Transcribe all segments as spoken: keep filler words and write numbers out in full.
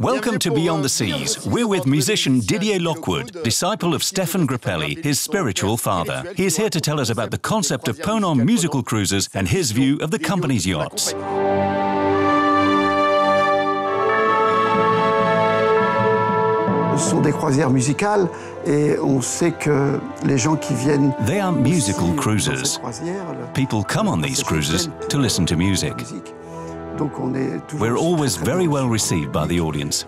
Welcome to Beyond the Seas. We're with musician Didier Lockwood, disciple of Stefan Grappelli, his spiritual father. He is here to tell us about the concept of Ponant musical cruises and his view of the company's yachts. They are musical cruises. People come on these cruises to listen to music. We're always very well received by the audience.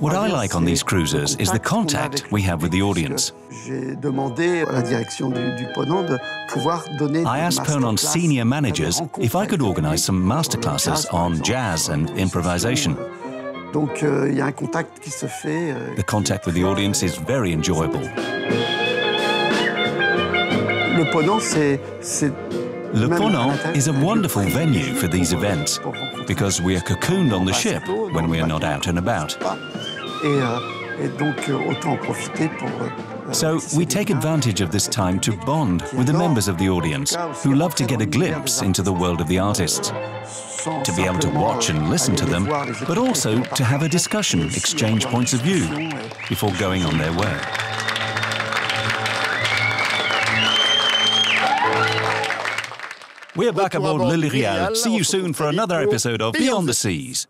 What I like on these cruises is the contact we have with the audience. I asked Ponant's senior managers if I could organize some masterclasses on jazz and improvisation. The contact with the audience is very enjoyable. Le Ponant, c'est Le Ponant is a wonderful venue for these events because we are cocooned on the ship when we are not out and about. So we take advantage of this time to bond with the members of the audience who love to get a glimpse into the world of the artists, to be able to watch and listen to them, but also to have a discussion, exchange points of view before going on their way. We're back aboard Le Lyrial. See you soon for another episode of Beyond the Seas.